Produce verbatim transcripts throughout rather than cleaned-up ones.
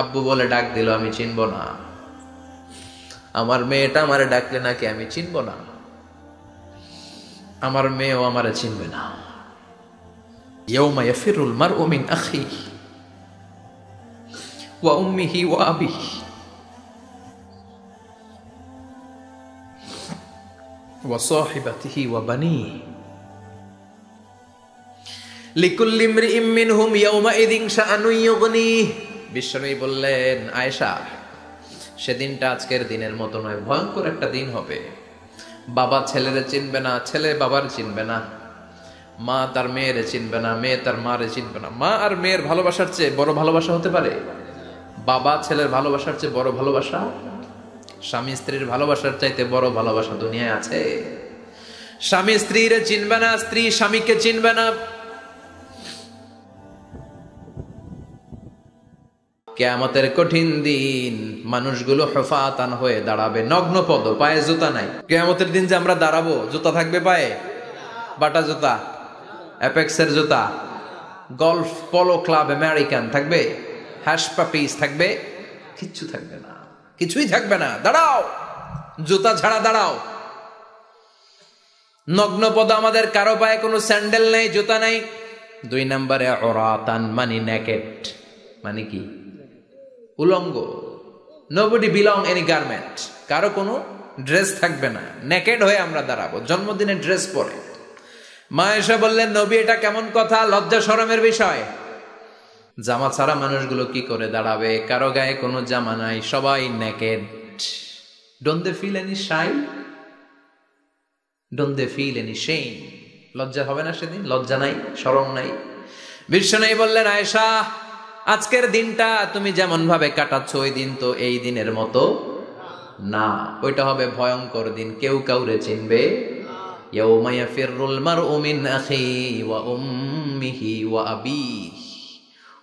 আব্বু বলে ডাক দিল, আমি চিনব না। আমার মেয়েটা আমারে ডাকলে নাকি আমি চিনব না, আমার মেয়েও আমারে চিনবে না। ইয়াউমা ইয়াফিরুল মারউ মিন আখিহি ওয়া উম্মিহি ওয়া আবিহি ওয়া সাহিবাতিহি ওয়া বানিহি লিকুল্লি ইমরিইন মিনহুম ইয়াউমা ইযিন শাআনু ইয়ুগনিহি। বিশ্বনবী বললেন, আয়েশা, সেদিনটা আজকের দিনের মতো নয়, ভয়ঙ্কর একটা দিন হবে। বাবা ছেলেরে চিনবে না, ছেলে বাবার চিনবে না, মা তার মেয়েরে চিনবে না, মেয়ে তার মারে চিনবে না। মা আর মেয়ের ভালোবাসার চেয়ে বড় ভালোবাসা হতে পারে? বাবা ছেলের ভালোবাসার চেয়ে বড় ভালোবাসা, স্বামী স্ত্রীর ভালোবাসার চাইতে বড় ভালোবাসা দুনিয়ায় আছে? স্বামী স্ত্রীরে চিনবে না, স্ত্রী স্বামীকে চিনবে না। কিয়ামতের কঠিন দিন মানুষগুলো হফাতান হয়ে দাঁড়াবে, নগ্ন পদ, পায়ে জুতা নাই। কিয়ামতের দিন যে আমরা দাঁড়াবো, জুতা থাকবে পায়ে? বাটা জুতা, অ্যাপেক্সের জুতা, গলফ পোলো ক্লাব আমেরিকান থাকবে, হাসপাপিস থাকবে? কিচ্ছু থাকবে না, কিছুই থাকবে না। দাঁড়াও, জুতা ছাড়া দাঁড়াও, নগ্ন পদ। আমাদের কারো পায়ে কোনো স্যান্ডেল নেই, জুতা নেই। দুই নম্বরে অরাতান মানি নেকেট, মানে কি? উলঙ্গ। Nobody belong any garment, কারো কোনো ড্রেস থাকবে না, নেকেড হয়ে আমরা দাঁড়াবো। জন্মদিনে ড্রেস পরে। মা এসে বললেন, নবী এটা কেমন কথা, লজ্জা শরমের বিষয়। জামা ছাড়া মানুষগুলো কি করে দাঁড়াবে? কারো গায়ে কোনো জামা নাই, সবাই naked. Don't they feel any shy? Don't they feel any shame? লজ্জা হবে না সেদিন? লজ্জা নাই, শরম নাই। বিশ্বনবী বললেন, আয়েশা, আজকের দিনটা তুমি যেমন ভাবে কাটাচ্ছ ওই দিন তো এই দিনের মতো না, ওইটা হবে ভয়ঙ্কর দিন, কেউ কাউরে চিনবে। ইয়াউমা ইয়াফিরুল মারউ মিন আখিহি ওয়া উম্মিহি ওয়া আবিহি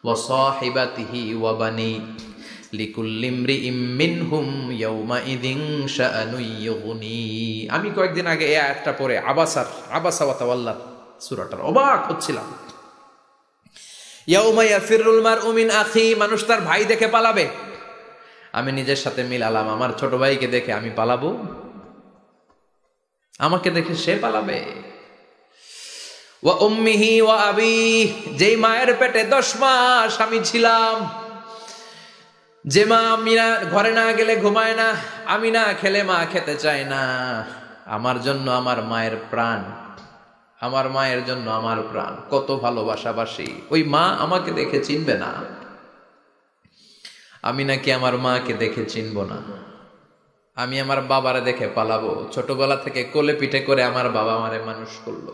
ওয়া সাহিবাতিহি ওয়া বানিহি লিকুল্লি ইমরিইন মিনহুম ইয়াউমা ইযিন শাআনুন ইয়ুগনিহি। আমি কয়েকদিন আগে এই আয়াতটা পড়ে আবাসার আবাসা ওয়া তাওয়াল্লা সূরাটার অবাক হচ্ছিলাম। ইয়াউমা ইয়াফিরুল মারউ মিন আখি, মানুষ তার ভাই দেখে পালাবে। আমি নিজের সাথে মিলালাম, আমার ছোট ভাইকে দেখে আমি পালাবো, আমাকে দেখে সে পালাবে। ওয়া উম্মিহি ওয়া আবিহি, যেই মায়ের পেটে দশ মাস আমি ছিলাম, যে মা আমি না ঘরে না গেলে ঘুমায় না, আমি না খেলে মা খেতে চায় না, আমার জন্য আমার মায়ের প্রাণ, আমার মায়ের জন্য আমার প্রাণ, কত ভালোবাসাবাসি। ওই মা আমাকে দেখে চিনবে না, আমি নাকি আমার মাকে দেখে চিনব না, আমি আমার বাবারে দেখে পালাবো। ছোটবেলা থেকে কোলে পিঠে করে আমার বাবা আমারে মানুষ করলো।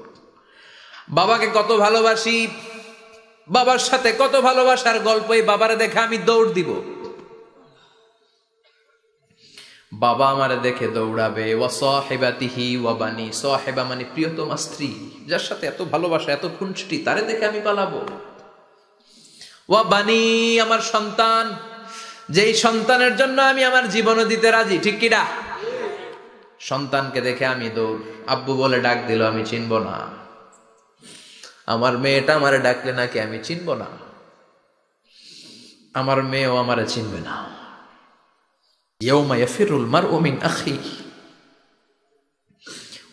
বাবাকে কত ভালোবাসি, বাবার সাথে কত ভালোবাসার গল্প, বাবারে দেখে আমি দৌড় দিব, বাবা আমার দেখে দৌড়াবে। ওয়া সাহিবাতিহি ওয়া বানি, সাহেবা মানে প্রিয়তমা স্ত্রী, যার সাথে এত ভালোবাসা, এত খুনসুটি, তারে দেখে আমি পালাবো। ওয়া বানি, আমার সন্তান, যেই সন্তানের জন্য আমি আমার জীবনও দিতে রাজি, ঠিক কি না? সন্তানকে দেখে আমি দৌড়। আব্বু বলে ডাক দিল, আমি চিনব না, আমার মেয়েটা আমারে ডাকলে নাকি আমি চিনব না, আমার মেয়েও আমারে চিনবে না। يوم يفر المرء من أخيه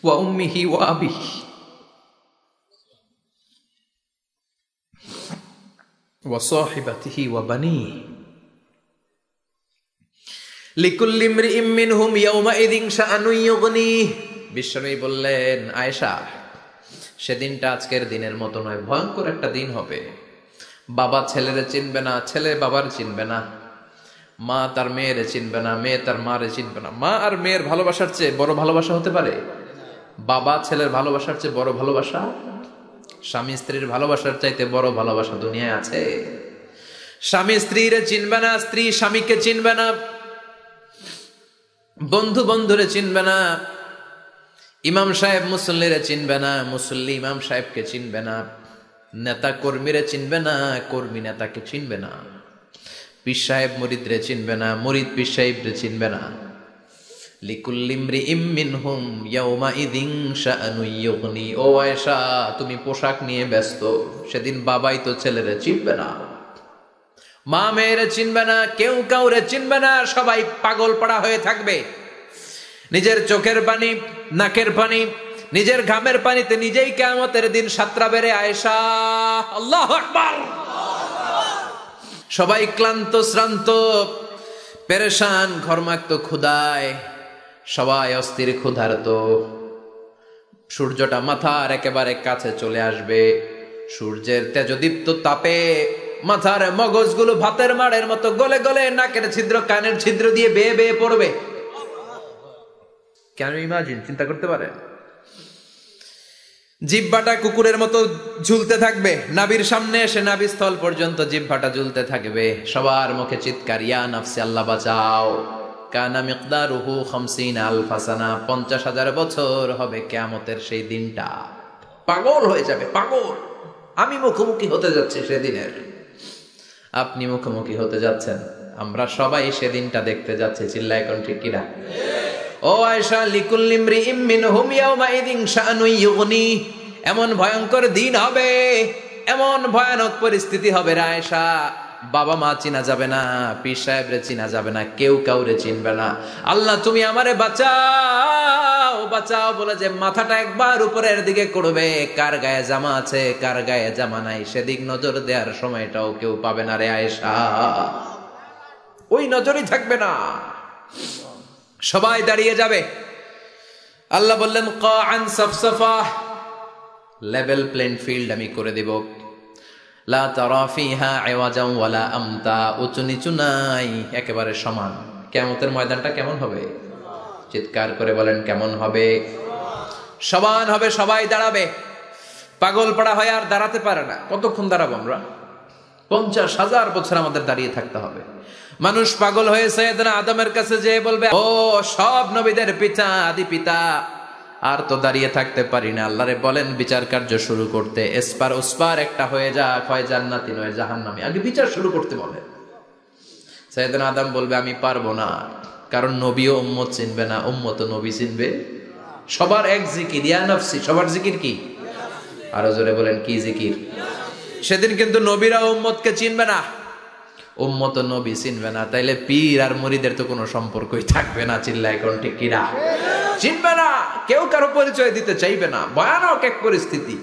وأمه وأبيه وصاحبته وبنيه لكل امرئ منهم يومئذ شأن يغنيه. বিশ্বনবী বললেন, আয়েশা, সেদিনটা আজকের দিনের মতো নয়, ভয়ঙ্কর একটা দিন হবে। বাবা ছেলেরে চিনবে না, ছেলে বাবার চিনবে না, মা তার মেয়েরে চিনবে না, মেয়ে তার মারে চিনবে না। মা আর মেয়ের ভালোবাসার চেয়ে বড় ভালোবাসা হতে পারে? বাবা ছেলের ভালোবাসার চেয়ে বড় ভালোবাসা, স্বামী স্ত্রীর ভালোবাসার চাইতে বড় ভালোবাসা দুনিয়ায় আছে? স্বামী স্ত্রীরে চিনবে না, স্ত্রী স্বামীকে চিনবে না, বন্ধু বন্ধুরে চিনবে না, ইমাম সাহেব মুসল্লিরে চিনবে না, মুসল্লি ইমাম সাহেবকে চিনবে না, নেতা কর্মীরে চিনবে না, কর্মী নেতাকে চিনবে না, পীর সাহেব মুরিদরে চিনবে না, মুরিদ পীর সাহেবরে চিনবে না। লিকুল্লি ইমরিইন মিনহুম ইয়াউমাইযিন শাআনুন ইয়ুগনি। ও আয়েশা, তুমি পোশাক নিয়ে ব্যস্ত, সেদিন বাবাই তো ছেলেরে চিনবে না, মা মেয়েরা চিনবে না, কেউ কাউরে চিনবে না, সবাই পাগল পাড়া হয়ে থাকবে। নিজের চোখের পানি, নাকের পানি, নিজের ঘামের পানিতে নিজেই কিয়ামতের দিন সাতরা বেড়ে আয়েশা। আল্লাহু আকবার। সবাই ক্লান্ত, শ্রান্ত, পেরেশান, ঘর্মাক্ত ক্ষুধায়, সবাই অস্থির ক্ষুধার্ত। সূর্যটা মাথার একেবারে কাছে চলে আসবে, সূর্যের তেজদীপ্ত তাপে মাথার মগজগুলো ভাতের মাড়ের মতো গলে গলে নাকের ছিদ্র, কানের ছিদ্র দিয়ে বেয়ে বেয়ে পড়বে। কেন ইমাজিন, চিন্তা করতে পারে? জিহ্বাটা কুকুরের মতো ঝুলতে থাকবে, নাভির সামনে এসে নাভিস্থল পর্যন্ত জিহ্বাটা ঝুলতে থাকবে। সবার মুখে চিৎকার, ইয়া নাফসি, আল্লাহ বাঁচাও। কানা মিকদারুহু খামসিনা আলফা সানা, পঞ্চাশ হাজার বছর হবে কিয়ামতের সেই দিনটা। পাগল হয়ে যাবে, পাগল। আমি মুখোমুখি হতে যাচ্ছি সেদিনের, আপনি মুখোমুখি হতে যাচ্ছেন, আমরা সবাই সেদিনটা দেখতে যাচ্ছি। চিল্লা এখন ঠিক কিনা? ও আয়েশা, লিকুল্লি ইমরিইম মিনহুম ইয়াওমাইযিন শানুন ইউগনি। এমন ভয়ঙ্কর দিন হবে, এমন ভয়ানক পরিস্থিতি হবে রে আয়েশা, বাবা মা চিনা যাবে না, পীর সাহেবরে চিনা যাবে না, কেউ কাউরে চিনবে না। আল্লাহ তুমি আমারে বাঁচাও, বাঁচাও বলে যে মাথাটা একবার উপরের দিকে করবে, কার গায়ে জামা আছে, কার গায়ে জামা নাই, সেদিক নজর দেওয়ার সময়টাও কেউ পাবে না রে আয়েশা, ওই নজরই থাকবে না, সবাই দাঁড়িয়ে যাবে। আল্লাহ বললেন, কাআন সাফসাফা, লেভেল প্লেন ফিল্ড আমি করে দেব। লা তারা ফিহা আওয়াজাও ওয়ালা আমতা, উঁচু নিচু নাই, একেবারে সমান। কিয়ামতের ময়দানটা কেমন হবে? চিৎকার করে বলেন কেমন হবে? সমান হবে, সবাই দাঁড়াবে। পাগল পাড়া হয়ে আর দাঁড়াতে পারে না। কতক্ষণ দাঁড়াবো আমরা? পঞ্চাশ হাজার বছর আমাদের দাঁড়িয়ে থাকতে হবে। মানুষ পাগল হয়ে সাইয়েদনা আদমের কাছে যেয়ে বলবে, ও সব নবীদের পিতা, আদি পিতা, আর তো দাঁড়িয়ে থাকতে পারি না, আল্লাহরে বলেন বিচার কার্য শুরু করতে। এসপার ওসপার একটা হয়ে যাক, হয় জান্নাতি নয় জাহান্নামী, আগে বিচার শুরু করতে বলে। সাইয়েদনা আদম বলবে আমি পারবো না, কারণ নবীও উম্মত চিনবে না, উম্মত নবী চিনবে। সবার এক জিকির, ইয়া নাফসি। সবার জিকির কি? আরো জোরে বলেন কি জিকির? সেদিন কিন্তু নবীরা উম্মতকে চিনবে না, উম্মত নবী চিনবে না, তাইলে পীর আর মুরিদের তো কোনো সম্পর্কই থাকবে না। চিল্লায় কোন ঠিক কিনা? চিনবে না, কেউ কারো পরিচয় দিতে চাইবে না, ভয়ানক এক পরিস্থিতি।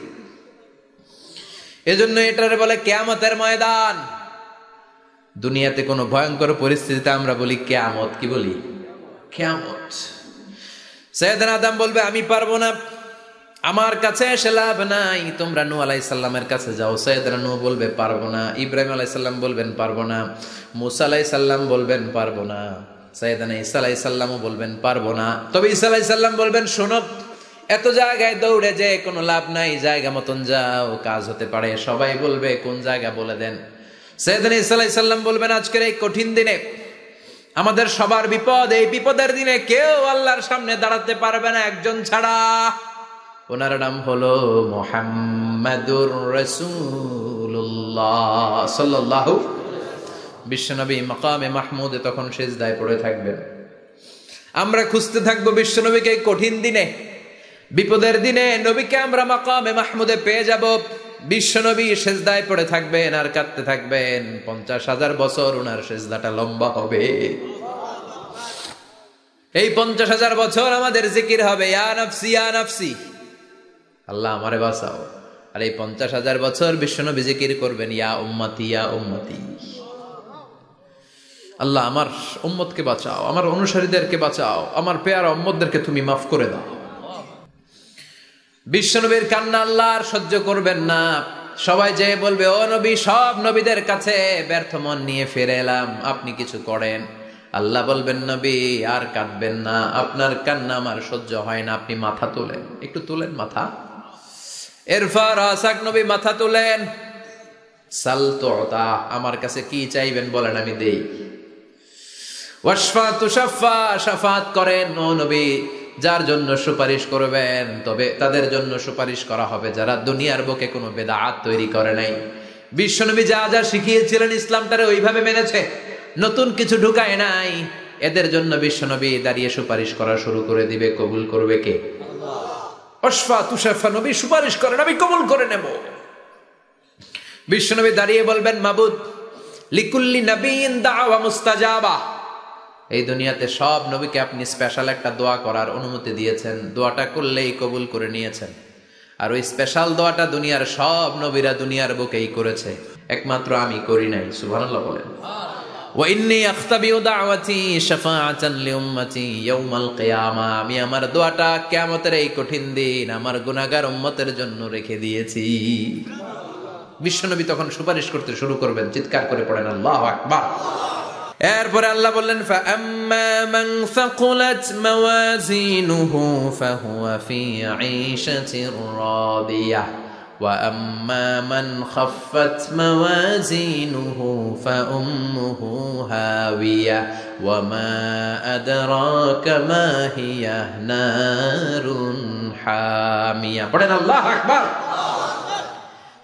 এজন্য এটারে বলে কিয়ামতের ময়দান। দুনিয়াতে কোনো ভয়ঙ্কর পরিস্থিতিতে আমরা বলি কিয়ামত। কি বলি? কিয়ামত। সাইয়েদনা আদম বলবে আমি পারবো না, আমার কাছে এসে লাভ নাই, তোমরা নূহ আলাইহিস সালামের কাছে যাও। সাইয়েদনা নূহ বলবে পারবো না, ইব্রাহিম আলাইহিস সালাম বলবেন পারবো না, মুসা আলাইহিস সালাম বলবেন পারবো না, সাইয়েদনা ঈসা আলাইহিস সালামও বলবেন পারবো না। তবে ঈসা আলাইহিস সালাম বলবেন, শোনো, এত জায়গায় দৌড়ে যে কোনো লাভ নাই, জায়গা মতন যাও, কাজ হতে পারে। সবাই বলবে কোন জায়গা বলে দেন। সাইয়েদনা ঈসা আলাইহিস সালাম বলবেন, আজকের এই কঠিন দিনে, আমাদের সবার বিপদ, এই বিপদের দিনে কেউ আল্লাহর সামনে দাঁড়াতে পারবে না একজন ছাড়া, ওনার নাম হলো মুহাম্মাদুর রাসূলুল্লাহ সাল্লাল্লাহু। বিশ্বনবী মাকামে মাহমুদে তখন সিজদায় পড়ে থাকবেন। আমরা খুঁজতে থাকবো বিশ্বনবীকে, কঠিন দিনে, বিপদের দিনে নবীকে আমরা মাকামে মাহমুদে পেয়ে যাব। বিশ্বনবী সিজদায় পড়ে থাকবেন আর কাঁদতে থাকবেন। পঞ্চাশ হাজার বছর ওনার সিজদাটা লম্বা হবে। এই পঞ্চাশ হাজার বছর আমাদের জিকির হবে, ইয়া নাফসি, ইয়া নাফসি, আল্লাহ আমারে বাঁচাও। আর এই পঞ্চাশ হাজার বছর বিশ্বনবী জিকির করবেন, ইয়া উম্মতি, ইয়া উম্মতি, আল্লাহ আমার উম্মতকে বাঁচাও, আমার অনুসারীদেরকে বাঁচাও, আমার পেয়ারা উম্মতদেরকে তুমি মাফ করে দাও। বিশ্বনবীর কান্না আল্লাহ আর সহ্য করবেন না। সবাই যে বলবে, ও নবী, সব নবীদের কাছে ব্যর্থ মন নিয়ে ফিরে এলাম, আপনি কিছু করেন। আল্লাহ বলবেন, নবী আর কাঁদবেন না, আপনার কান্না আমার সহ্য হয় না, আপনি মাথা তোলেন, একটু তোলেন মাথা। এরফা রাসাক, নবী মাথা তোলেন। সাল তুতা, আমার কাছে কি চাইবেন বলেন আমি দেই। ওয়াশফা তুশাফা, শাফাত করেন ও নবী, যার জন্য সুপারিশ করবেন, তবে তাদের জন্য সুপারিশ করা হবে যারা দুনিয়ার বুকে কোনো বেদাত তৈরি করে নাই। বিশ্বনবী যা যা শিখিয়েছিলেন ইসলামটারে ওইভাবে মেনেছে, নতুন কিছু ঢুকায় নাই, এদের জন্য বিশ্বনবী দাঁড়িয়ে সুপারিশ করা শুরু করে দিবে। কবুল করবে কে? ওয়াশফা তুশাফা, নবী সুপারিশ করেন, আমি কবুল করে নেব। বিশ্বনবী দাঁড়িয়ে বলবেন, মাবুদ, লিকুল্লি নবীইন দাওয়া মুস্তাজাবা, এই দুনিয়াতে সব নবীকে আপনি স্পেশাল একটা দোয়া করার অনুমতি দিয়েছেন, দোয়াটা করলেই কবুল করে নিয়েছেন। আর ওই স্পেশাল দোয়াটা দুনিয়ার সব নবীরা দুনিয়ার বুকেই করেছে, একমাত্র আমি করি নাই। সুবহানাল্লাহ বলেন। ওয়া ইন্নী আখতাবিউ দাওয়াতি শাফাআতান লিউম্মতি ইয়াউমাল কিয়ামা, আমি আমার দোয়াটা কিয়ামতের এই কঠিন দিন আমার গুনাহগার উম্মতের জন্য রেখে দিয়েছি। বিশ্বনবী তখন সুপারিশ করতে শুরু করবেন, চিৎকার করে পড়েন আল্লাহু আকবার। এরপরে আল্লাহ বললেন ফাআম্মা মান সাকুলাত মাওয়াজিনুহু ফাহুয়া ফি আইশাতির রাদিয়া ওয়া আম্মা মান খাফাত মাওয়াজিনুহু ফাউম্মুহু হাওিয়া ওয়া মা আদরাকা মা হিয়া নারুন হামিয়া। পড়েন আল্লাহু আকবার।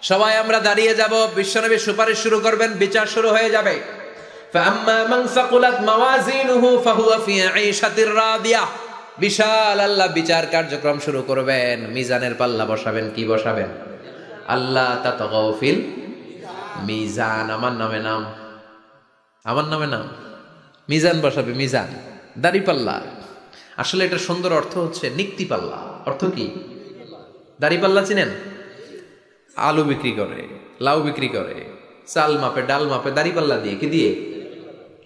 সবাই আমরা দাঁড়িয়ে যাব, বিশ্বনবী সুপারিশ শুরু করবেন, বিচার শুরু হয়ে যাবে। فأما من ثقلت موازينه فهو في عيشة راضية, বিশাল আল্লাহ বিচার কার্যক্রম শুরু করবেন, মিজানের পাল্লা বসাবেন। কি বসাবেন? আল্লাহ তাতগাউ ফিল মিজান, আমার নামে নাম, আমার নামে নাম, মিজান বসাবে। মিজান দাড়ি পাল্লা, আসলে এটা সুন্দর অর্থ হচ্ছে নিক্তি পাল্লা। অর্থ কি? দাড়ি পাল্লা চিনেন? আলু বিক্রি করে, লাউ বিক্রি করে, চাল মাপে, ডাল মাপে, দাড়ি পাল্লা দিয়ে, কি দিয়ে।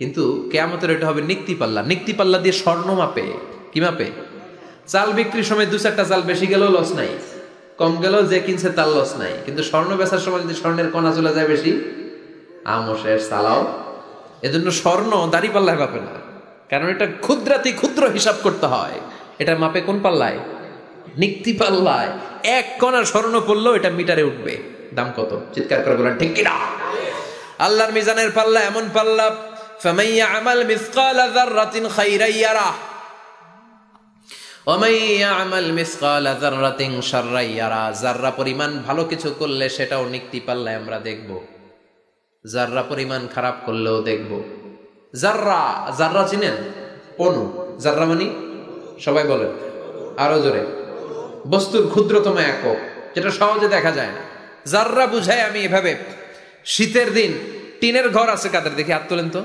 কিন্তু কিয়ামতের এটা হবে নিক্তি পাল্লা। নিক্তি পাল্লা দিয়ে স্বর্ণ মাপে, কি মাপে। চাল বিক্রির সময় দু চারটা চাল বেশি গেলেও লস নাই, কম গেলেও যে কিনছে তার লস নাই। কিন্তু স্বর্ণ বেচার সময় যদি স্বর্ণের কণা চলে যায় বেশি, আমশের চালাও। এজন্য স্বর্ণ দাড়ি পাল্লায় মাপে না, কারণ এটা ক্ষুদ্রাতি ক্ষুদ্র হিসাব করতে হয়। এটা মাপে কোন পাল্লায়? নিক্তি পাল্লায়। এক কণা স্বর্ণ পড়লো এটা মিটারে উঠবে। দাম কত? চিৎকার করে বলেন ঠিক কিনা। আল্লাহর মিজানের পাল্লা এমন পাল্লা, ফামান ইয়ামাল মিসকালা যাররাতিন খাইরা ইয়ারাহ ওয়া মান ইয়ামাল মিসকালা যাররাতিন শাররা ইয়ারাহ, যাররা পরিমাণ ভালো কিছু করলে সেটাও নিক্তি পাল্লায় আমরা দেখব, যাররা পরিমাণ খারাপ করলেও দেখব। যাররা, যাররা চিনেন? অনু। যাররা মানে সবাই বলেন আরো জোরে, বস্তুর ক্ষুদ্রতম একক, যেটা সহজে দেখা যায় না। যাররা বুঝাই আমি এভাবে। শীতের দিন টিনের ঘর আছে কাদের, দেখি হাত তোলেন তো।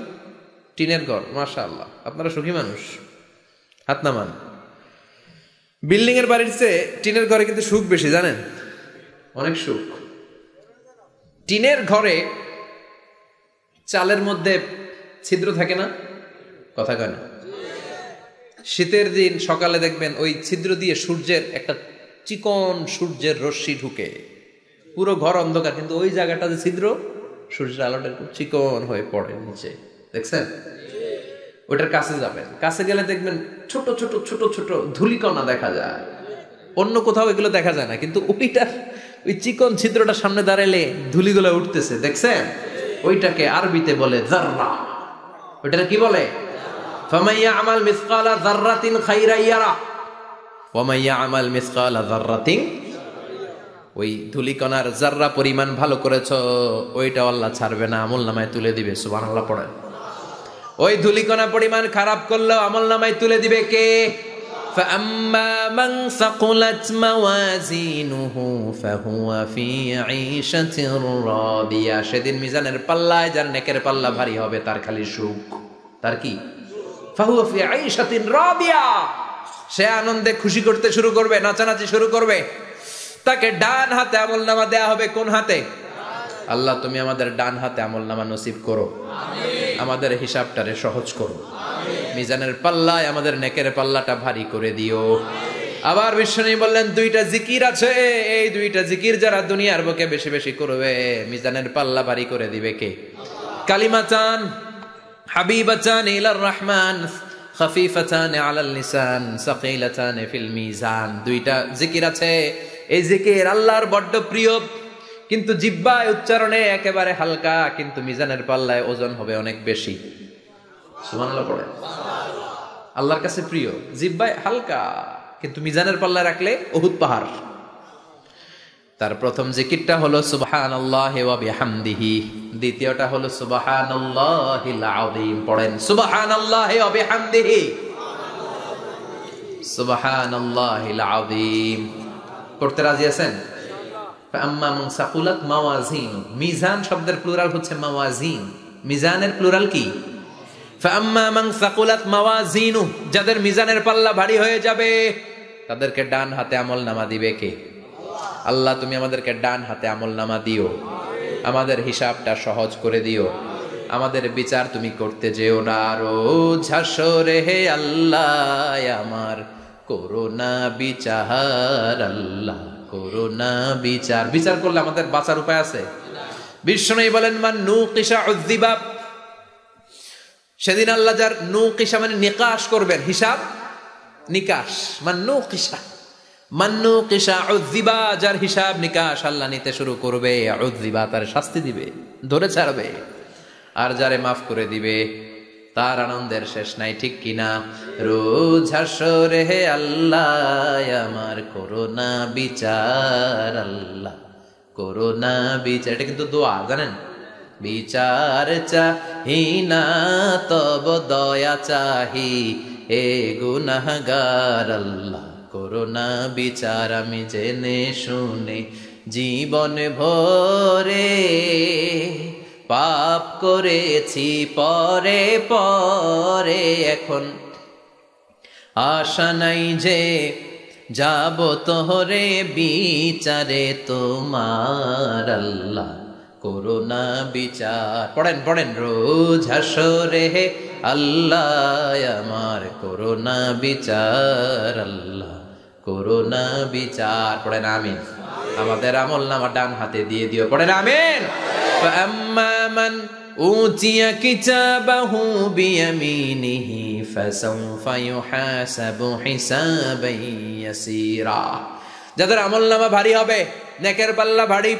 টিনের ঘর, মাশাআল্লাহ, আপনারা সুখী মানুষ, হাত নামান। বিল্ডিং এর বাড়ির চেয়ে টিনের ঘরে কিন্তু সুখ বেশি, জানেন, অনেক সুখ। টিনের ঘরে চালের মধ্যে ছিদ্র থাকে না, কথা কয় না। শীতের দিন সকালে দেখবেন ওই ছিদ্র দিয়ে সূর্যের একটা চিকন সূর্যের রশ্মি ঢুকে, পুরো ঘর অন্ধকার, কিন্তু ওই জায়গাটা যে ছিদ্র, সূর্যের আলোটা খুব চিকন হয়ে পড়ে নিচে, দেখছেন? ওটার কাছে যাবেন, কাছে গেলে দেখবেন ছোট ছোট ছোট ছোট ধূলিকণা দেখা যায়। অন্য কোথাও এগুলো দেখা যায় না, কিন্তু ওইটার ওই চিকন ছিদ্রটা সামনে দাঁড়ালে ধুলিগুলো উঠতেছে, দেখছেন? ওইটাকে আরবিতে বলে যাররা। ওইটাকে কি বলে? ফামাইয়া আমাল মিসকালা যাররাতিন খাইরান ইয়ারা ওয়া মাইয়া আমাল মিসকালা যাররাতিন, ওই ধূলিকণার যাররা পরিমাণ ভালো করেছো ওইটা আল্লাহ ছাড়বে না, আমলনামায় তুলে দিবে। সুবহানাল্লাহ পড়ে। ওই ধূলিকণা পরিমাণ খারাপ করলেও আমলনামায় তুলে দিবে কে? فَأَمَّا مَنْ ثَقُلَتْ مَوَازِينُهُ فَهُوَ فِي عِيشَةٍ رَاضِيَةٍ, সেদিন মিজানের পাল্লায় যার নেকের পাল্লা ভারী হবে তার খালি সুখ। তার কি? فَهُوَ فِي عِيشَةٍ رَاضِيَةٍ, সে আনন্দে খুশি করতে শুরু করবে, নাচানাচি শুরু করবে। তাকে ডান হাতে আমলনামা দেয়া হবে। কোন হাতে? আল্লাহ তুমি আমাদের ডান হাতে আমলনামা নসিব করো, আমাদের হিসাবটারে সহজ করো, মিজানের পাল্লায় আমাদের নেকের পাল্লাটা ভারী করে দিও। আবার বিশ্বনবী বললেন দুইটা জিকির আছে, এই দুইটা জিকির যারা দুনিয়ার বুকে বেশি বেশি করবে মিজানের পাল্লা ভারী করে দিবে কে? কালিমা চান, হাবিবা চান ইলার রহমান, খাফিফাতান আলাল লিসান, সাকিলাতান ফিল মিজান। দুইটা জিকির আছে, এই জিকির আল্লাহর বড্ড প্রিয়, কিন্তু জিহ্বায় উচ্চারণে একেবারে হালকা, কিন্তু মিজানের পাল্লায় ওজন হবে অনেক বেশি। সুবহানাল্লাহ পড়ে। আল্লাহর কাছে প্রিয়, জিহ্বায় হালকা, কিন্তু মিজানের পাল্লায় রাখলে উহুদ পাহাড়। তার প্রথম জিকিরটা হলো সুবহানাল্লাহি ওয়া বিহামদিহি, দ্বিতীয়টা হলো সুবহানাল্লাহিল আযীম। পড়েন সুবহানাল্লাহি ওয়া বিহামদিহি, সুবহানাল্লাহিল আযীম। করতে রাজি আছেন? আম্মা মান সাকুলাত মাওয়াজিন, মিজান শব্দের প্লুরাল হচ্ছে মাওয়াজিন, মিজানের প্লুরাল কি? ফাআম্মা মান সাকুলাত মাওয়াজিনু, যাদের মিজানের পাল্লা ভারী হয়ে যাবে তাদেরকে ডান হাতে আমল নামা দিবে কে? আল্লাহ তুমি আমাদেরকে ডান হাতে আমল নামা দিও, আমাদের হিসাবটা সহজ করে দিও, আমাদের বিচার তুমি করতে যেও না। আরো ঝাসরে হে আল্লাহ আমার করোনা বিচার, আল্লাহ করোনা বিচার। বিচার করলে আমাদের বাঁচার উপায় আছে? বিষ্ণুই বলেন মান নুকিশা উযযিবা, সেদিন আল্লাহ যার নুকিশা মানে নিকাশ করবেন, হিসাব নিকাশ। মান নুকিশা মান নুকিশা উযযিবা, যার হিসাব নিকাশ আল্লাহ নিতে শুরু করবে, উযযিবা তার শাস্তি দিবে, ধরে ছাড়বে। আর যারে মাফ করে দিবে তার আনন্দের শেষ নাই, ঠিক কিনা? রোজ হাসরে হে আল্লাহ আমার করোনা বিচার, আল্লাহ করোনা বিচার। এটা কিন্তু দোয়া, জানেন? বিচার চাহি না তব দয়া চাহি হে গুনাহগার, আল্লাহ করোনা বিচার। আমি জেনে শুনে জীবন ভরে পাপ করেছি পরে পরে, এখন আশা নাই যে যাব তোরে বিচারে তোমার, আল্লাহ করোনা বিচার। পড়েন পড়েন, রোজ হাসরে হে আল্লাহ আমার করোনা বিচার, আল্লাহ করোনা বিচার। পড়েন আমিন। আমাদের আমল নামা ডান হাতে দিয়ে দিও, পড়েন আমিন। فأما من أوتي كتابه بيمينه فسوف يحاسب حسابا يسيرا, যাদের আমলনামা ভারী হবে, নেকের পাল্লা ভারী,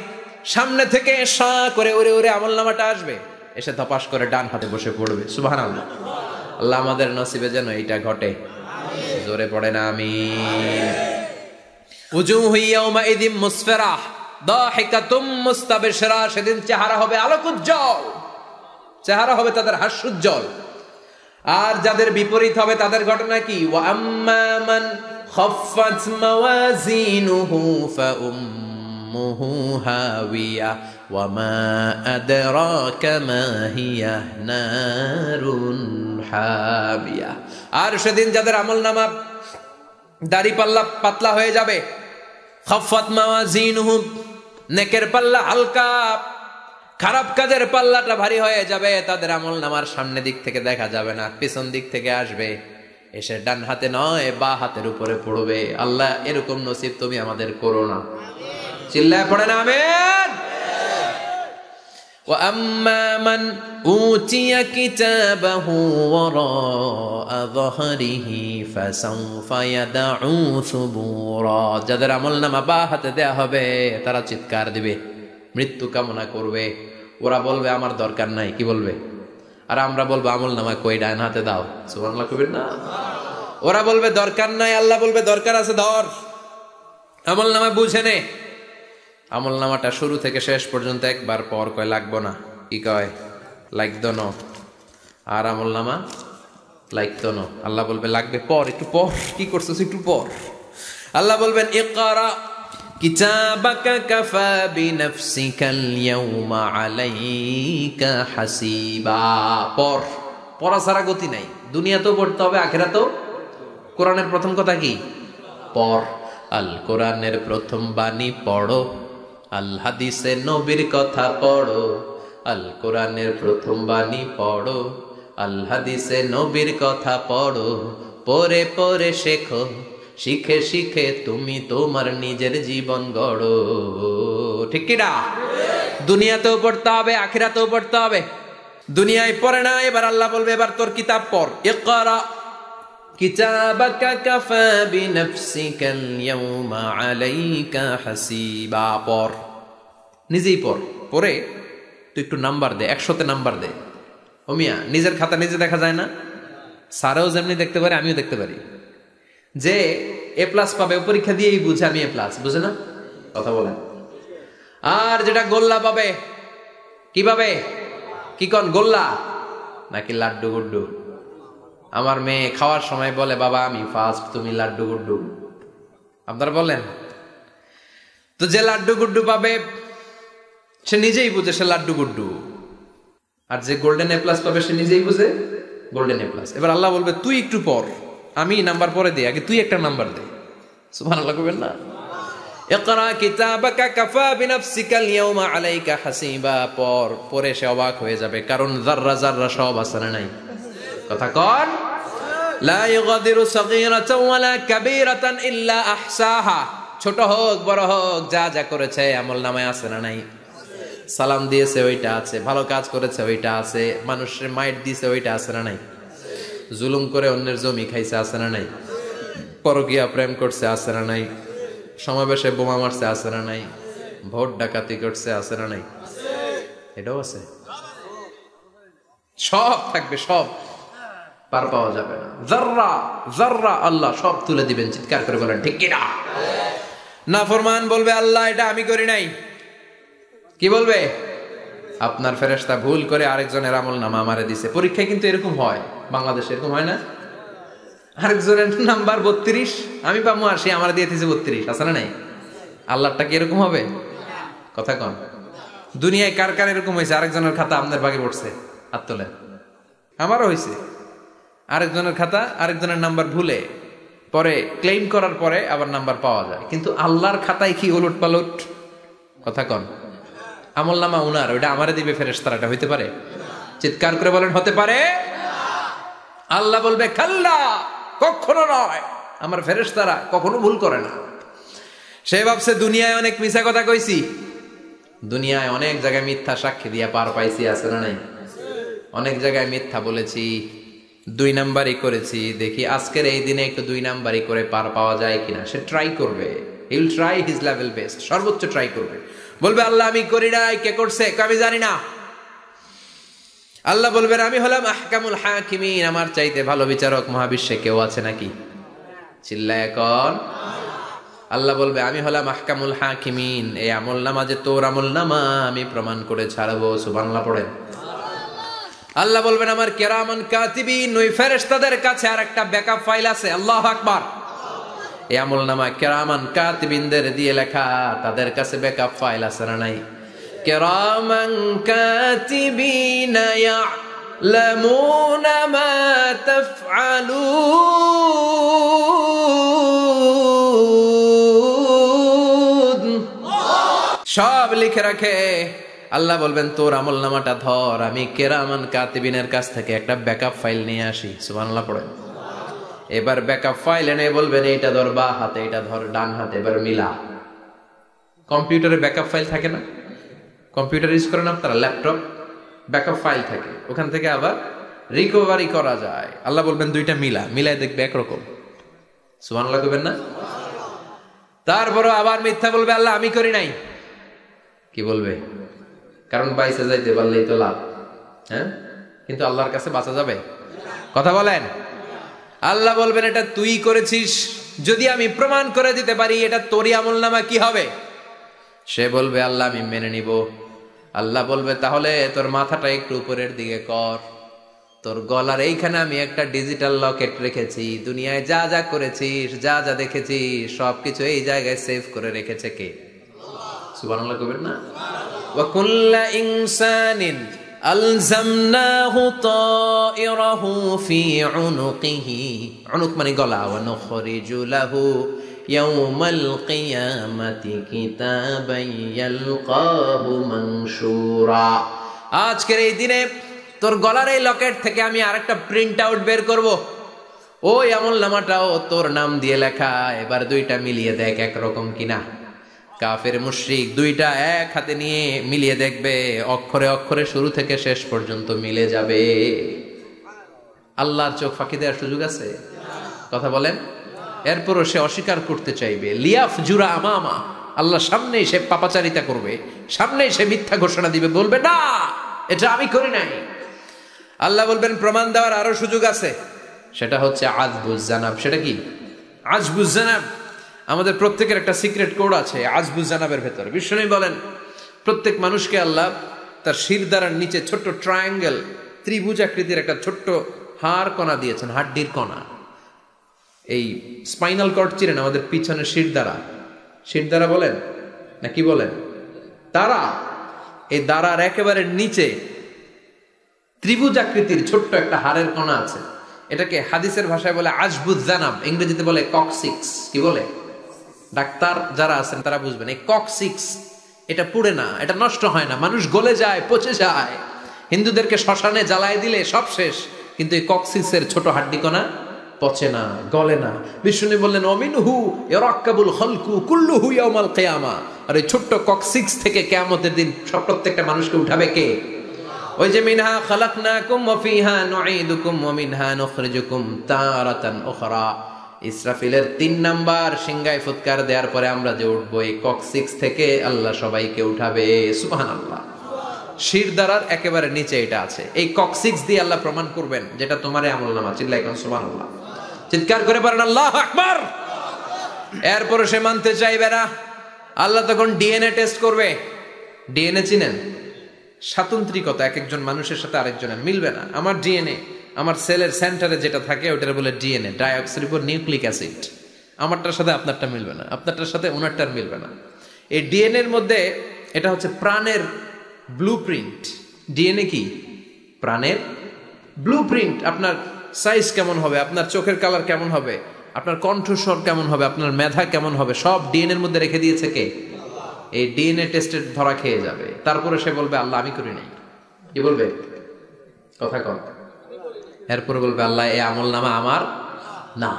সামনে থেকে শা করে উড়ে উড়ে আমলনামাটা আসবে, এসে ধপাস করে ডান হাতে বসে পড়বে। সুবহানাল্লাহ। আল্লাহ আমাদের নসিবে যেন এটা ঘটে, জোরে পড়ে না আমিন। وجوه يومئذ مسفرة, সেদিন চেহারা হবে আলোকুজ্জ্বল, চেহারা হবে তাদের হাস্যোজ্জ্বল। আর যাদের বিপরীত হবে তাদের ঘটনা কি? ওয়াম্মা মান খাফাত মাওয়াজিনুহু ফাউম্মুহু হাওয়িয়া ওয়ামা আদরাকা মা হিয়া নারুন হাবিয়া। আর সেদিন যাদের আমলনামা দাড়ি পাল্লা পাতলা হয়ে যাবে, খাফাত মাওয়াজিনুহু, নেকের পাল্লা হালকা, খারাপ কাজের পাল্লাটা ভারী হয়ে যাবে, তাদের আমল নামার সামনে দিক থেকে দেখা যাবে না, পিছন দিক থেকে আসবে, এসে ডান হাতে নয় বা হাতের উপরে পড়বে। আল্লাহ এরকম নসিব তুমি আমাদের করো না। চিল্লায় পড়ে না আমিন। واما من اوتي كتابه وراء ظهره فسوف يدعو ثبورا, যাদের আমলনামা বা হাতে দেয়া হবে তারা চিৎকার দিবে, মৃত্যু কামনা করবে। ওরা বলবে আমার দরকার নাই, কি বলবে? আর আমরা বলবো আমলনামা কই, ডান হাতে দাও। সুবহানাল্লাহ কইবেন না? ওরা বলবে দরকার নাই, আল্লাহ বলবে দরকার আছে, ধর আমলনামা, বুঝে নে। আমল নামাটা শুরু থেকে শেষ পর্যন্ত একবার পর কয় লাগবো না, কি কয়? লাগত ন। আর আমল নামা লাগত ন, আল্লাহ বলবে লাগবে পর, একটু পর, কি করছিস একটু পর। আল্লাহ বলবেন ইকরা কিতাবাকা কাফা বিনাফসিকাল ইয়াউমা আলাইকা হাসিবা, পর। পড়া ছাড়া গতি নাই, দুনিয়াতেও পড়তে হবে, আখিরাতেও। কোরআনের প্রথম কথা কি? পর। আল কোরআনের প্রথম বাণী পড়ো, আল হাদিসে নবীর কথা পড়ো, আল কোরআনের প্রথম বাণী পড়ো, আল হাদিসে নবীর কথা পড়ো, পড়ে পড়ে শেখো, শিখে শিখে তুমি তোমার নিজের জীবন গড়ো। ঠিক কি না? দুনিয়াতেও পড়তে হবে, আখিরাতেও পড়তে হবে। দুনিয়ায় পড়ে না, এবার আল্লাহ বলবে এবার তোর কিতাব পড়। ইকরা কিতাবাকা কাফা বিনাফসিকাল ইয়াউমা আলাইকা হাসিবা, পর, নিজেই পর। পরে তুই একটু নাম্বার দে, একশোতে নাম্বার দে। ও মিয়া, নিজের খাতা নিজে দেখা যায় না? স্যারেও যেমনি দেখতে পারে, আমিও দেখতে পারি। যে এ প্লাস পাবে ও পরীক্ষা দিয়েই বুঝে আমি এ প্লাস, বুঝে না? কথা বলেন। আর যেটা গোল্লা পাবে, কি পাবে? কি কন, গোল্লা নাকি লাড্ডু গুড্ডু? আমার মেয়ে খাওয়ার সময় বলে বাবা আমি ফার্স্ট, তুমি লাড্ডু গুড্ডু। আপনারা বলেন তো, যে লাড্ডু গুড্ডু পাবে সে নিজেই বুঝে সে লাড্ডু গুড্ডু। আর যে গোল্ডেন এ প্লাস পাবে সে নিজেই বুঝে গোল্ডেন এ প্লাস। এবার আল্লাহ বলবে তুই একটু পর, আমি নাম্বার পরে দে, আগে তুই একটা নাম্বার দে। সুবহানাল্লাহ বলবেন না? ইকরা কিতাবাকা কাফা বিনাফসিকাল ইয়াউমা আলাইকা হাসিবা। পর পরে সে অবাক হয়ে যাবে, কারণ যাররা যাররা সব আসলে নাই। কথা কন, লা ইগাদিরু সাগীরাতাও ওয়ালা কাবীরাতান ইল্লা আহসাহা। ছোট হোক বড় হোক, যা যা করেছে আমলনামায় আছে না নাই? সালাম দিয়েছে ওইটা আছে, ভালো কাজ করেছে ওইটা আছে, মানুষের মাইট দিয়েছে ওইটা আছে না নাই? জুলুম করে অন্যের জমি খাইছে আছে না নাই? পরকীয়া প্রেম করছে আছে না নাই? সমাবেশে বোমা মারছে আছে না নাই? ভোট ডাকাতি করছে আছে না নাই? এটাও আছে। সব থাকবে, সব পার পাওয়া যাবে না। যাররা যাররা আল্লাহ সব তুলে দিবেন। চিৎকার করে বলেন ঠিক কিনা? নাফরমান বলবে আল্লাহ এটা আমি করি নাই। কি বলবে? আপনার ফেরেশতা ভুল করে আরেকজনের আমল নামা আমারে দিছে। পরীক্ষায় কিন্তু এরকম হয়, বাংলাদেশে এরকম হয় না? আরেকজনের নাম্বার বত্রিশ, আমি পাবো আর সে আমার দিয়ে দিয়েছে বত্রিশ। আছে না নাই? আল্লাহটা কি এরকম হবে? কথা কন। দুনিয়ায় কার কার এরকম হয়েছে? আরেকজনের খাতা আপনার ভাগে পড়ছে, হাত তোলেন। আমারও হয়েছে। আরেকজনের খাতা, আরেকজনের নাম্বার ভুলে পরে ক্লেম করার পরে আবার নাম্বার পাওয়া যায়, কিন্তু আল্লাহর খাতায় কি ওলট পালট। কথা কন। আমল নামা উনার, ওইটা আমারে দিবে ফেরেশতারা, এটা হইতে পারে? চিৎকার করে বলেন হতে পারে? আল্লাহ বলবে খাল্লা, কখনো নয়। আমার ফেরেশতারা কখনো ভুল করে না। সে ভাবছে দুনিয়ায় অনেক মিথ্যা কথা কইছি, দুনিয়ায় অনেক জায়গায় মিথ্যা সাক্ষী দিয়া পার পাইছি। আছে না নাই? অনেক জায়গায় মিথ্যা বলেছি, দুই নাম্বারই করেছি, দেখি আজকের এই দিনে একটু দুই নাম্বারই করে পার পাওয়া যায় কিনা। সে ট্রাই করবে, he will try his level best, সর্বোচ্চ ট্রাই করবে। বলবে আল্লাহ আমি করি নাই, কে করছে আমি জানি না। আল্লাহ বলবেন আমি হলাম আহকামুল হাকিমিন, আমার চাইতে ভালো বিচারক মহাবিশ্বে কেউ আছে নাকি? চিল্লায় কন। আল্লাহ বলবে আমি হলাম আহকামুল হাকিমিন, এই আমল নামা যে তোর আমল নামা আমি প্রমাণ করে ছাড়বো। সুবহানাল্লাহ পড়েন। আল্লাহ বলবেন আমার কেরামান কাতিবিন, ওই ফেরেশতাদের কাছে আর একটা ব্যাকআপ ফাইল আছে। আল্লাহু আকবার। এই আমল নামা কেরামান কাতিবিনদের দিয়ে লেখা, তাদের কাছে ব্যাকআপ ফাইল আছে না নাই? কেরামান কাতিবিন ইয়ালামুনা মা তাফআলুন, সব লিখে রাখে। আল্লাহ বলবেন তোর আমল নামাটা ধর, আমি কেরামান কাতিবিনের কাছ থেকে একটা ব্যাকআপ ফাইল নিয়ে আসি। সুবহানাল্লাহ পড়েন। এবার ব্যাকআপ ফাইল এনে বলবেন এইটা ধর বা হাতে, এটা ধর ডান হাতে, এবার মিলা। কম্পিউটারে ব্যাকআপ ফাইল থাকে না? কম্পিউটার ইউজ করেন আপনারা? ল্যাপটপ ব্যাকআপ ফাইল থাকে, ওখান থেকে আবার রিকভারি করা যায়। আল্লাহ বলবেন দুইটা মিলা, মিলায় দেখবে একরকম। সুবহানাল্লাহ করবেন না? তারপরও আবার মিথ্যা বলবে আল্লাহ আমি করি নাই। কি বলবে? কারণ বাইসে যাইতে পারলেই তো লাভ। হ্যাঁ, কিন্তু আল্লাহর কাছে বাঁচা যাবে? কথা বলেন। আল্লাহ বলবেন এটা তুই করেছিস, যদি আমি প্রমাণ করে দিতে পারি এটা তোরই আমল নামা, কি হবে? সে বলবে আল্লাহ আমি মেনে নিব। আল্লাহ বলবে তাহলে তোর মাথাটা একটু উপরের দিকে কর, তোর গলার এইখানে আমি একটা ডিজিটাল লকেট রেখেছি, দুনিয়ায় যা যা করেছিস যা যা দেখেছিস সবকিছু এই জায়গায় সেভ করে রেখেছে কে? সুবহানাল্লাহ কইবেন না? وكل إنسان ألزمناه طائره في عنقه، عنق মানে গলা। ونخرج له يوم القيامة كتابا يلقاه منشورا। আজকের এই দিনে তোর গলার এই লকেট থেকে আমি আরেকটা প্রিন্ট আউট বের করব, ওই আমল নামাটাও তোর নাম দিয়ে লেখা। এবার দুইটা মিলিয়ে দেখ একরকম কিনা। কাফের মুশরিক দুইটা এক হাতে নিয়ে মিলিয়ে দেখবে, অক্ষরে অক্ষরে শুরু থেকে শেষ পর্যন্ত মিলে যাবে। আল্লাহর চোখ ফাঁকি দেওয়ার সুযোগ আছে? কথা বলেন। এরপরও সে অস্বীকার করতে চাইবে। লিয়াফ জুরা আমামা, আল্লাহ সামনেই সে পাপাচারিতা করবে, সামনেই সে মিথ্যা ঘোষণা দিবে, বলবে না এটা আমি করি নাই। আল্লাহ বলবেন প্রমাণ দেওয়ার আরো সুযোগ আছে, সেটা হচ্ছে আজবুজ জানাব। সেটা কি? আজবুজ জানাব আমাদের প্রত্যেকের একটা সিক্রেট কোড আছে আজবুজ জানাবের ভেতর। বিষ্ণু বলেন প্রত্যেক মানুষকে আল্লাহ তার শির দ্বারার নিচে ছোট্ট ট্রায়াঙ্গেল ত্রিভুজ আকৃতির একটা ছোট্ট হাড় কণা দিয়েছেন, হাড্ডির কণা। এই স্পাইনাল কর্ড চিরেন আমাদের পিছনে শির দ্বারা, শির দ্বারা বলেন না কি বলেন? তারা এই দ্বারার একেবারে নিচে ত্রিভুজাকৃতির ছোট্ট একটা হাড়ের কণা আছে, এটাকে হাদিসের ভাষায় বলে আজবুজ জানাব, ইংরেজিতে বলে ককসিক্স। কি বলে? ডাক্তার যারা আছেন তারা বুঝবেন। এই ককসিক্স এটা পুড়ে না, এটা নষ্ট হয় না, মানুষ গলে যায়, পচে যায়। হিন্দুদেরকে শ্মশানে জ্বালায় দিলে সব শেষ, কিন্তু এই ককসিক্সের ছোট হাড্ডি কণা পচে না, গলে না। বিষ্ণু বললেন অমিনহু ইয়ারাকাবুল খালকু কুল্লুহু ইয়াউমাল কিয়ামা। আর এই ছোট্ট ককসিক্স থেকে কিয়ামতের দিন সব প্রত্যেকটা মানুষকে উঠাবে কে? ওই যে মিনহা খালাকনাকুম ওয়া ফিহা নুঈদুকুম ওয়া মিনহা নুখরিজুকুম তারাতান উখরা। ইসরাফিলের তিন নাম্বার সিংহায় ফুৎকার দেওয়ার পরে আমরা যে উঠবো, এই ককসিক্স থেকে আল্লাহ সবাইকে উঠাবে। সুবহানাল্লাহ। শির দ্বারার একেবারে নিচে এটা আছে। এই ককসিক্স দিয়ে আল্লাহ প্রমাণ করবেন যেটা তোমার আমলনামা। চিল্লাই কোন সুবহানাল্লাহ, চিৎকার করে পারেন আল্লাহু আকবার। এরপরে সে মানতে চাইবে না, আল্লাহ তখন ডিএনএ টেস্ট করবে। ডিএনএ চিনেন? স্বাতন্ত্রিকতা, এক একজন মানুষের সাথে আরেকজনের মিলবে না। আমার ডিএনএ আমার সেলের সেন্টারে যেটা থাকে ওটার বলে ডিএনএ, ডাইঅক্সিরিবোর নিউক্লিক অ্যাসিড। আমারটার সাথে আপনারটা মিলবে না, আপনারটার সাথে ওনারটার মিলবে না। এই ডিএনএর মধ্যে এটা হচ্ছে প্রাণের ব্লু প্রিন্ট। ডিএনএ কি? প্রাণের ব্লু প্রিন্ট। আপনার সাইজ কেমন হবে, আপনার চোখের কালার কেমন হবে, আপনার কণ্ঠস্বর কেমন হবে, আপনার মেধা কেমন হবে, সব ডিএনএ এর মধ্যে রেখে দিয়েছে কে? এই ডিএনএ টেস্টের ধরা খেয়ে যাবে। তারপরে সে বলবে আল্লাহ আমি করি নাই। কি বলবে? কথা কম। এরপর বলবে আল্লাহ এই আমল নামা আমার না।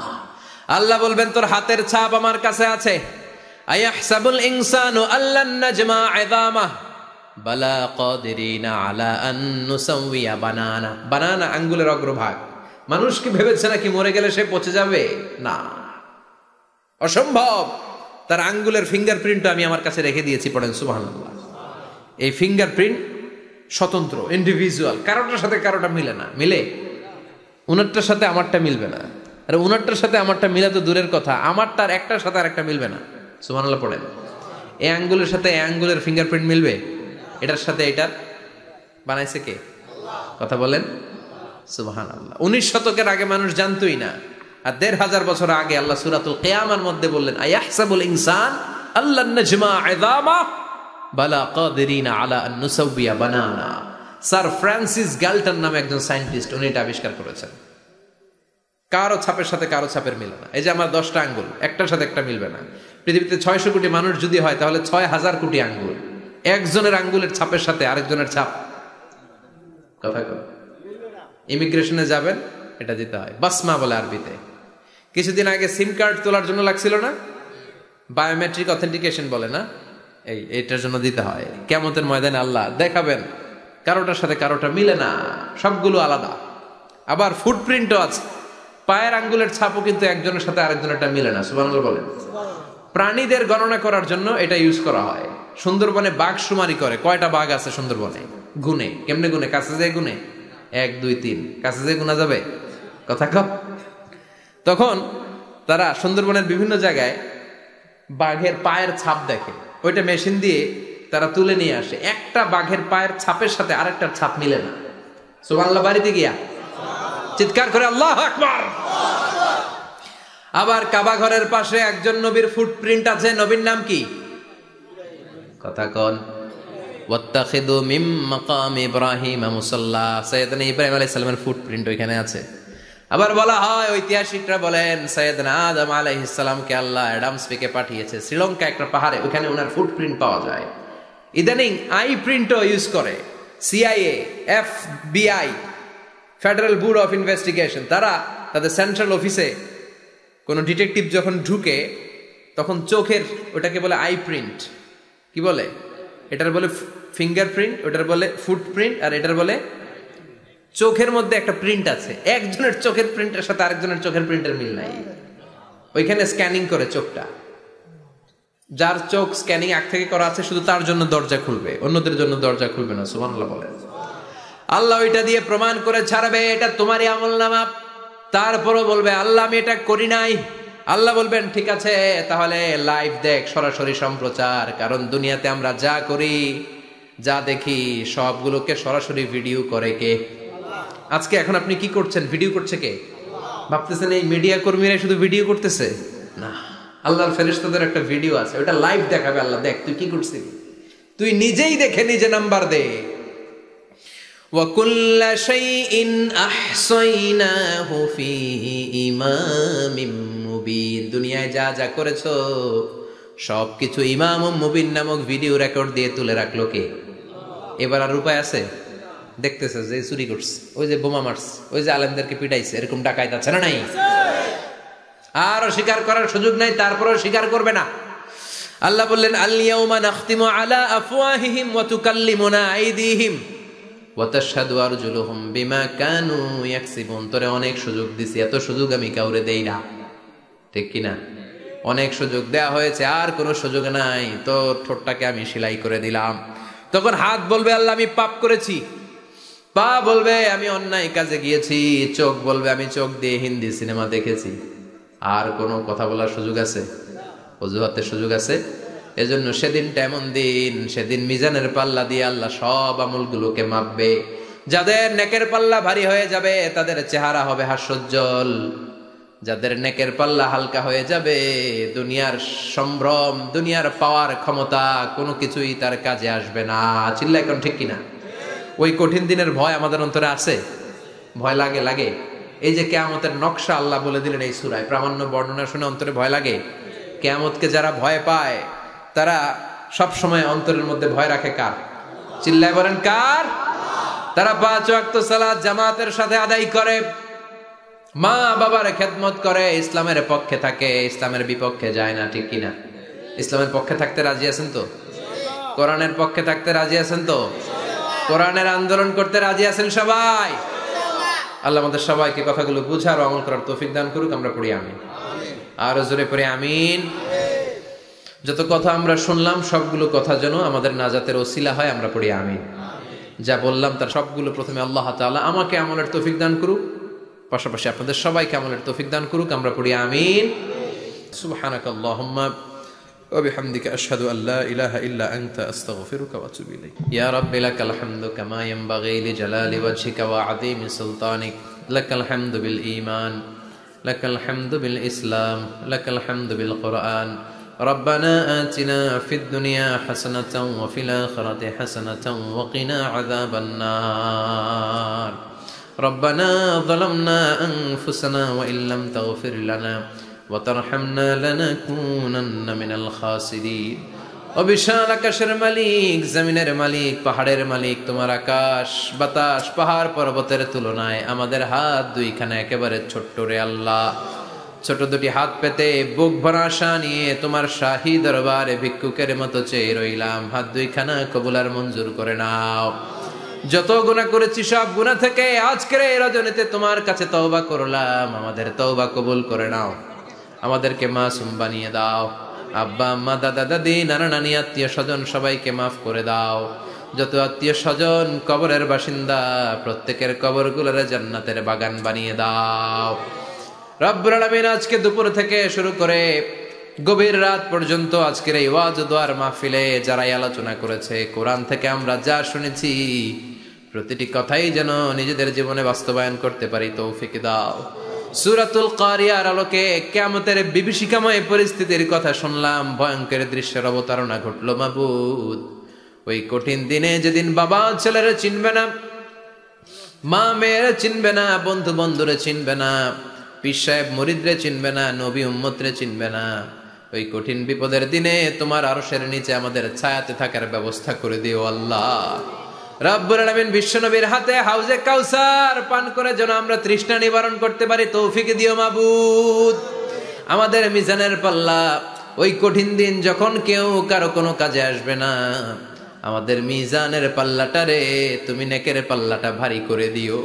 আল্লাহ বলবেন তোর হাতের ছাপ আমার কাছে আছে। আয়াহসাবুল ইনসানু আল্লান নাজমা আযামা বালা কাদিরিনা আলা আন নুসাউয়া বানানা। বানানা আঙ্গুলের অগ্রভাগ। মানুষ কি ভেবেছে নাকি মরে গেলে সে পচে যাবে? না, অসম্ভব। তার আঙ্গুলের ফিঙ্গারপ্রিন্ট আমি আমার কাছে রেখে দিয়েছি। পড়েন সুবহানাল্লাহ। এই ফিঙ্গারপ্রিন্ট স্বতন্ত্র, ইন্ডিভিজুয়াল, কারোটার সাথে কারোটা মিলে না। মিলে? উনারটার সাথে আমারটা মিলবে না। আর উনারটার সাথে আমারটা মিলা তো দূরের কথা, আমারটার একটার সাথে আর একটা মিলবে না। সুবহানাল্লাহ পড়েন। এই আঙ্গুলের সাথে এই আঙ্গুলের ফিঙ্গারপ্রিন্ট মিলবে? এটার সাথে এটার? বানাইছে কে? কথা বলেন সুবহানাল্লাহ। উনিশ শতকের আগে মানুষ জানতোই না, আর দেড় হাজার বছর আগে আল্লাহ সূরাতুল কিয়ামার মধ্যে বললেন আয়াহসাবুল ইনসান আল্লান নাজমা আযামা বালা কাদিরিনা আলা আন নুসাউবিয়া বানানা। স্যার ফ্রান্সিস গ্যালটন নামে একজন সায়েন্টিস্ট, উনি এটা আবিষ্কার করেছেন। কারো ছাপের সাথে কারো ছাপের মিলে না। এই যে আমার দশটা আঙ্গুল একটার সাথে একটা মিলবে না। পৃথিবীতে ছয়শো কোটি মানুষ যদি হয় তাহলে ছয় হাজার কোটি আঙ্গুল, একজনের আঙ্গুলের ছাপের সাথে আরেকজনের ছাপ কথা কয়। ইমিগ্রেশনে যাবেন এটা দিতে হয় বাসমা বলে আরবিতে। কিছুদিন আগে সিম কার্ড তোলার জন্য লাগছিল না, বায়োমেট্রিক অথেন্টিকেশন বলে না, এই এটার জন্য দিতে হয়। কিয়ামতের ময়দানে আল্লাহ দেখাবেন কারোটার সাথে কারোটা মিলে না, সবগুলো আলাদা। আবার ফুটপ্রিন্টও আছে, পায়ের আঙ্গুলের ছাপও কিন্তু একজনের সাথে আরেকজনেরটা মিলে না। সুবহানাল্লাহ বলেন। প্রাণীদের গণনা করার জন্য এটা ইউজ করা হয়। সুন্দরবনে বাঘ শুমারি করে, কয়টা বাঘ আছে সুন্দরবনে গুনে। কেমনে গুনে? কাছে যায় গুনে, এক দুই তিন, কাছে যে গুণা যাবে। কথা কম। তখন তারা সুন্দরবনের বিভিন্ন জায়গায় বাঘের পায়ের ছাপ দেখে, ওইটা মেশিন দিয়ে তারা তুলে নিয়ে আসে। একটা বাঘের পায়ের ছাপের সাথে আরেকটার ছাপ মিলে না। সুবহানাল্লাহ। বাড়িতে গিয়া চিৎকার করে আল্লাহু আকবার। আবার কাবা ঘরের পাশে একজন নবীর ফুটপ্রিন্ট আছে, নবীর নাম কি? কথা কন। ওয়াত্তাখিযু মিন মাকামি ইব্রাহিম মুসাল্লা। সাইয়েদনা ইব্রাহিম আলাইহিস সালামের ফুটপ্রিন্ট ওইখানে আছে। আবার বলা হয়, ঐতিহাসিকরা বলেন সাইয়েদনা আদম আলাইহিস সালামকে আল্লাহ অ্যাডামস পিকে পাঠিয়েছে। শ্রীলঙ্কা একটা পাহাড়ে, ওখানে ওনার ফুটপ্রিন্ট পাওয়া যায়। ইদানিং আই প্রিন্টও ইউজ করে CIA, FBI, federal bureau of investigation. তারা তাদের সেন্ট্রাল অফিসে কোনো ডিটেকটিভ যখন ঢুকে তখন চোখের ওটাকে বলে আই প্রিন্ট। কি বলে? এটার বলে ফিঙ্গারপ্রিন্ট, ওটার বলে ফুটপ্রিন্ট, আর এটার বলে চোখের মধ্যে একটা প্রিন্ট আছে। একজনের চোখের প্রিন্টের সাথে আরেকজনের চোখের প্রিন্টের মিল নাই। ওইখানে স্ক্যানিং করে চোখটা। যার চোখ স্ক্যানিং আগ থেকে করা আছে শুধু তার জন্য দরজা খুলবে, অন্যদের জন্য দরজা খুলবে না। সুবহানাল্লাহ বলে। আল্লাহ ওইটা দিয়ে প্রমাণ করে ছাড়বে এটা তোমারই আমলনামা। তারপরও বলবে আল্লাহ আমি এটা করি নাই। আল্লাহ বলবেন ঠিক আছে তাহলে লাইভ দেখ, সরাসরি সম্প্রচার। কারণ দুনিয়াতে আমরা যা করি যা দেখি সবগুলোকে সরাসরি ভিডিও করে কে? আজকে এখন আপনি কি করছেন ভিডিও করছে কে? ভাবতেছেন এই মিডিয়া কর্মীরা শুধু ভিডিও করতেছে? না, আল্লাহর ফেরেশতাদের একটা ভিডিও আছে, ওটা লাইভ দেখাবে। আল্লাহ দেখ তুই কি করছিস, তুই নিজেই দেখে নিজে নাম্বার দে। وَكُلَّ شَيْءٍ أَحْصَيْنَاهُ فِيهِ إِمَامٍ مُبِينٍ দুনিয়ায় যা যা করেছো সবকিছু ইমাম মুবিন নামক ভিডিও রেকর্ড দিয়ে তুলে রাখলো কে? এবার আর উপায় আছে? দেখতেছে যে চুরি করছে, ওই যে বোমা মারছে, ওই যে আলেমদেরকে পিটাইছে, এরকম ডাকায়েত আছে না নাই? আর স্বীকার করার সুযোগ নাই, তারপরেও স্বীকার করবে না। আল্লাহ বললেন আল ইয়াউমা নাখতিমু আলা আফওয়াহিহিম ওয়া তুকাল্লিমুনা আইদিহিম ওয়া তাশহাদু আরজুলুহুম বিমা কানু ইয়াকসিবুন। তোরে অনেক সুযোগ দিছি, এত সুযোগ আমি কাউরে দেই না, ঠিক কি না? অনেক সুযোগ দেয়া হয়েছে, আর কোনো সুযোগ নাই। তোর ঠোঁটটাকে আমি সেলাই করে দিলাম, তখন হাত বলবে আল্লাহ আমি পাপ করেছি, পা বলবে আমি অন্যায় কাজে গিয়েছি, চোখ বলবে আমি চোখ দিয়ে হিন্দি সিনেমা দেখেছি। আর কোনো কথা বলার সুযোগ আছে? অজুহাতের সুযোগ আছে? এজন্য সেদিনটা এমন দিন, সেদিন মিজানের পাল্লা দিয়ে আল্লাহ সব আমলগুলোকে মাপবে। যাদের নেকের পাল্লা ভারী হয়ে যাবে তাদের চেহারা হবে হাস্যোজ্জ্বল, যাদের নেকের পাল্লা হালকা হয়ে যাবে দুনিয়ার সম্ভ্রম, দুনিয়ার পাওয়ার ক্ষমতা কোনো কিছুই তার কাজে আসবে না। চিল্লা এখন ঠিক কিনা? ওই কঠিন দিনের ভয় আমাদের অন্তরে আছে, ভয় লাগে লাগে। এই যে কিয়ামতের নকশা আল্লাহ বলে দিলেন এই সূরায়, প্রামাণ্য বর্ণনা শুনে অন্তরে ভয় লাগে। কিয়ামতকে যারা ভয় পায় তারা সবসময় অন্তরের মধ্যে ভয় রাখে কার? চিল্লায় বলেন কার? তারা পাঁচ ওয়াক্ত সালাত জামাতের সাথে আদায় করে, মা বাবার খেদমত করে, ইসলামের পক্ষে থাকে, ইসলামের বিপক্ষে যায় না, ঠিক কিনা? ইসলামের পক্ষে থাকতে রাজি আছেন তো? কোরআনের পক্ষে থাকতে রাজি আছেন তো? কোরআনের আন্দোলন করতে রাজি আছেন সবাই? আল্লাহ আমাদের সবাইকে কথাগুলো বুঝার ও আমল করার তৌফিক দান করুক। আমরা পড়ি আমিন, আরো জোরে পড়ি আমিন। যত কথা আমরা শুনলাম সবগুলো কথা যেন আমাদের নাজাতের ওসিলা হয়, আমরা পড়ি আমিন। যা বললাম তার সবগুলো প্রথমে আল্লাহ তাআলা আমাকে আমলের তৌফিক দান করুক, পাশাপাশি আপনাদের সবাইকে আমলের তৌফিক দান করুক, আমরা পড়ি আমিন। সুবহানাকাল্লাহুম্মা ওয়া বিহামদিকা আশহাদু আল্লা ইলাহা ইল্লা আনতা আস্তাগফিরুকা ওয়া আতুবু ইলাইক। ইয়া রাব্বি লাকাল হামদু কামা ইয়ানবাগি লিজালালি ওয়াজহিকা ওয়া আযীমি সুলতানিক। লাকাল হামদু বিল ঈমান, লাকাল হামদু বিল ইসলাম, লাকাল হামদু বিল কুরআন। রব্বানা আতিনা ফিদ দুনিয়া হাসানাতাও ওয়া ফিল আখিরাতি হাসানাতাও ওয়া কিনা আযাবান নার। ربنا ظلمنا أنفسنا وإن لم تغفر لنا وترحمنا لنكونن من الخاسرين. وبشانك شر مليك زمينر مليك پہاڑر مليك تمہار آকাশ বাতাস পাহাড় পর্বতের তুলনায় আমাদের হাত দুইখানা একেবারে ছোট্ট রে আল্লাহ। ছোট দুটি হাত পেতে বুক ভরা আশা নিয়ে তোমার শাহী দরবারে ভিক্ষুকের মতো চেয়ে রইলাম, হাত দুইখানা কবুল আর মঞ্জুর করে নাও। যত গুনাহ করেছি সব গুনাহ থেকে আজকের এই রজনীতে তোমার কাছে তওবা করলাম, আমাদের তওবা কবুল করে নাও, আমাদেরকে মাসুম বানিয়ে দাও। আব্বা আম্মা দাদা দাদি নানা নানি আত্মীয় স্বজন সবাইকে মাফ করে দাও। যত আত্মীয় স্বজন কবরের বাসিন্দা প্রত্যেকের কবরগুলোর জান্নাতের বাগান বানিয়ে দাও। রব্বুল আলামিন আজকে দুপুর থেকে শুরু করে গভীর রাত পর্যন্ত আজকের এই ওয়াজ ও দোয়ার মাহফিলে যারাই আলোচনা করেছে, কোরআন থেকে আমরা যা শুনেছি প্রতিটি কথাই যেন নিজেদের জীবনে বাস্তবায়ন করতে পারি তৌফিক দাও। সূরাতুল কারিয়ার আলোকে কিয়ামতের বিভীষিকাময় পরিস্থিতির কথা শুনলাম, ভয়ঙ্কর দৃশ্যের অবতারণা ঘটলো মাবুদ। ওই কঠিন দিনে যেদিন বাবা ছেলেরা চিনবে না, মা মেয়েরা চিনবে না, বন্ধু বন্ধুরা চিনবে না, পীর সাহেব মুরিদরা চিনবে না, নবী উম্মতরা চিনবে না, ওই কঠিন বিপদের দিনে তোমার আরশের নিচে আমাদের ছায়াতে থাকার ব্যবস্থা করে দিও আল্লাহ। রব্বুল আলামিন বিশ্বনবীর হাতে হাউজে কাউসার পান করে যেন আমরা তৃষ্ণা নিবারণ করতে পারি তৌফিক দিও মাবুদ। আমাদের মিজানের পাল্লা ওই কঠিন দিন যখন কেউ কারো কোনো কাজে আসবে না, আমাদের মিজানের পাল্লাটা রে তুমি নেকের পাল্লাটা ভারী করে দিও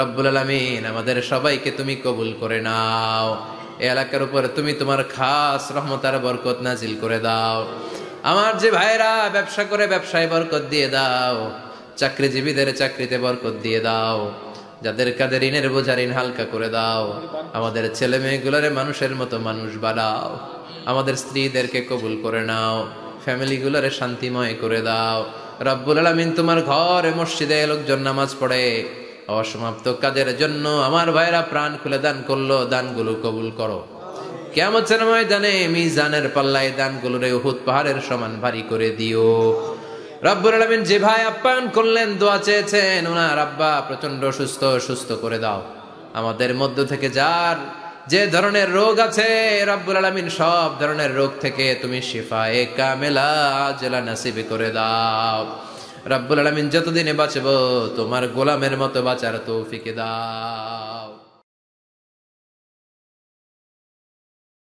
রব্বুল আলামিন। আমাদের সবাইকে তুমি কবুল করে নাও, এলাকার উপর তুমি তোমার খাস রহমতার বরকত নাজিল করে দাও। আমার যে ভাইরা ব্যবসা করে ব্যবসায় বরকত দিয়ে দাও, চাকরিজীবীদের চাকরিতে বরকত দিয়ে দাও, যাদের কাঁধে ঋণের বোঝা ঋণ হালকা করে দাও, আমাদের ছেলে মেয়েগুলোরে মানুষের মতো মানুষ বানাও, আমাদের স্ত্রীদেরকে কবুল করে নাও, ফ্যামিলিগুলোরে শান্তিময় করে দাও। রব্বুল আলামিন তোমার ঘরে মসজিদে লোকজন নামাজ পড়ে, অসমাপ্ত কাজের জন্য আমার ভাইরা প্রাণ খুলে দান করলো, দানগুলো কবুল করো। কিয়ামতের ময়দানে মিজানের পাল্লায় দানগুলোরে উহুদ পাহাড়ের সমান ভারী করে দিও। রব্বুল আলামিন যে ভাই আপ্যায়ন করলেন দোয়া চেয়েছেন, ওনার আব্বা প্রচন্ড সুস্থ সুস্থ করে দাও। আমাদের মধ্য থেকে যার যে ধরনের রোগ আছে রব্বুল আলামিন সব ধরনের রোগ থেকে তুমি শিফায়ে কামেলা আজলা নসিব করে দাও। রব্বুল আলামিন যতদিনে বাঁচব তোমার গোলামের মতো বাঁচার তৌফিক দাও।